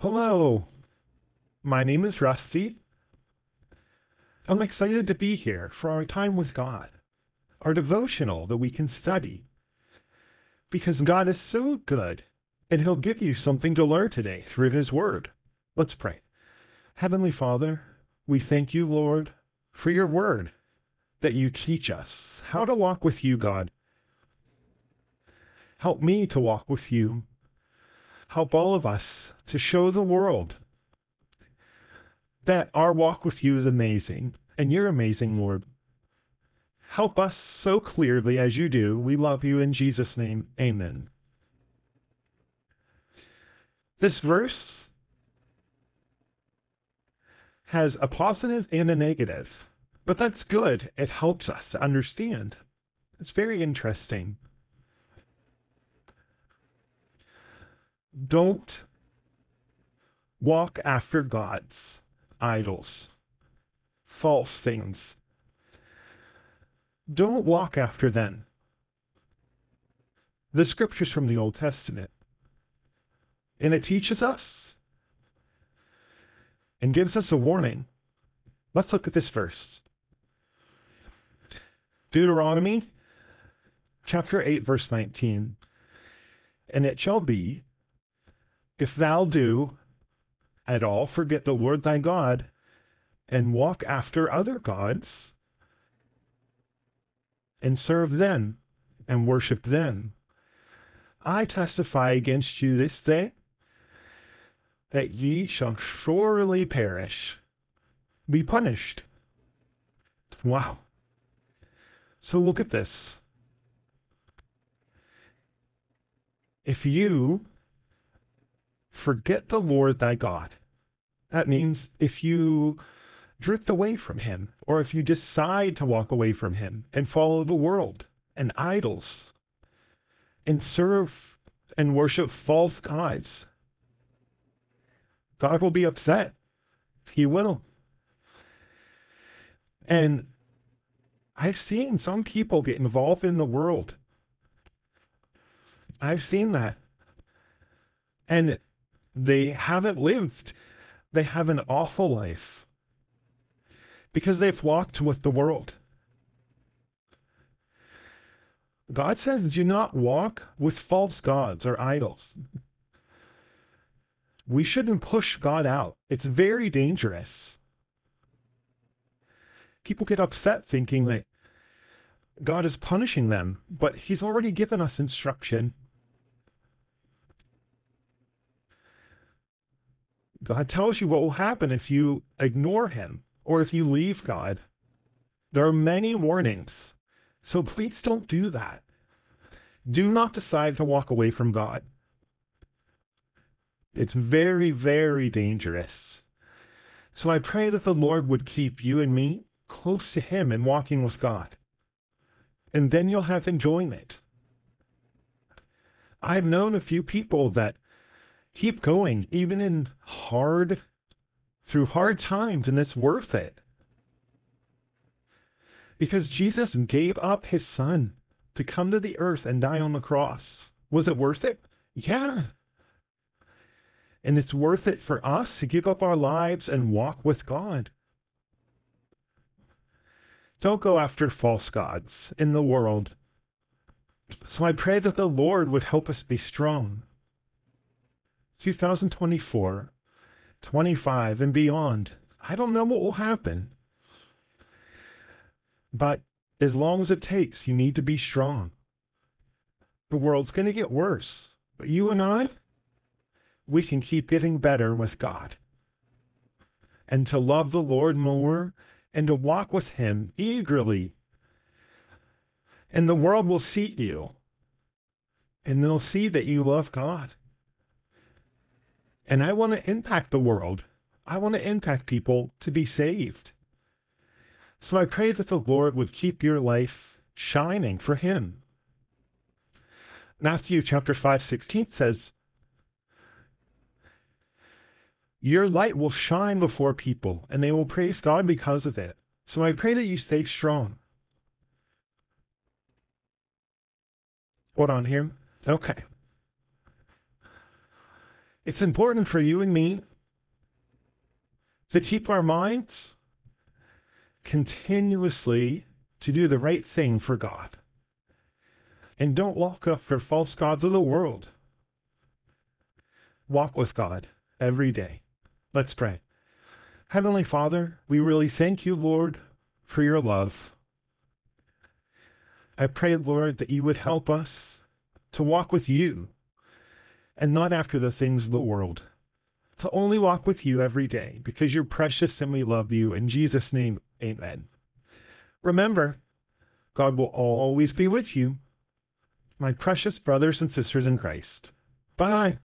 Hello, my name is Rusty. I'm excited to be here for our time with God, our devotional that we can study, because God is so good and He'll give you something to learn today through His Word. Let's pray. Heavenly Father, we thank you, Lord, for your Word, that you teach us how to walk with you, God. Help me to walk with you. Help all of us to show the world that our walk with you is amazing, and you're amazing, Lord. Help us so clearly as you do. We love you in Jesus' name. Amen. This verse has a positive and a negative, but that's good. It helps us to understand. It's very interesting. Don't walk after gods, idols, false things. Don't walk after them. The scriptures from the Old Testament. And it teaches us and gives us a warning. Let's look at this verse. Deuteronomy chapter 8, verse 19. And it shall be, if thou do at all forget the Lord thy God, and walk after other gods, and serve them, and worship them, I testify against you this day, that ye shall surely perish, be punished. Wow. So look at this. If you forget the Lord thy God, that means if you drift away from Him, or if you decide to walk away from Him and follow the world and idols and serve and worship false gods, God will be upset. He will. And I've seen some people get involved in the world. I've seen that. And they haven't lived. They have an awful life because they've walked with the world. God says, do not walk with false gods or idols. We shouldn't push God out. It's very dangerous. People get upset thinking that God is punishing them, but He's already given us instruction. God tells you what will happen if you ignore Him or if you leave God. There are many warnings, so please don't do that. Do not decide to walk away from God. It's very, very dangerous. So I pray that the Lord would keep you and me close to Him and walking with God. And then you'll have enjoyment. I've known a few people that keep going, even in through hard times, and it's worth it. Because Jesus gave up His Son to come to the earth and die on the cross. Was it worth it? Yeah. And it's worth it for us to give up our lives and walk with God. Don't go after false gods in the world. So I pray that the Lord would help us be strong. 2024, 25, and beyond. I don't know what will happen. But as long as it takes, you need to be strong. The world's going to get worse. But you and I, we can keep getting better with God. And to love the Lord more, and to walk with Him eagerly. And the world will see you. And they'll see that you love God. And I want to impact the world. I want to impact people to be saved. So I pray that the Lord would keep your life shining for Him. Matthew chapter 5:16 says, your light will shine before people, and they will praise God because of it. So I pray that you stay strong. Hold on here. Okay. It's important for you and me to keep our minds continuously to do the right thing for God. And don't walk up for false gods of the world. Walk with God every day. Let's pray. Heavenly Father, we really thank you, Lord, for your love. I pray, Lord, that you would help us to walk with you and not after the things of the world. To only walk with you every day because you're precious and we love you. In Jesus' name, amen. Remember, God will always be with you, my precious brothers and sisters in Christ. Bye.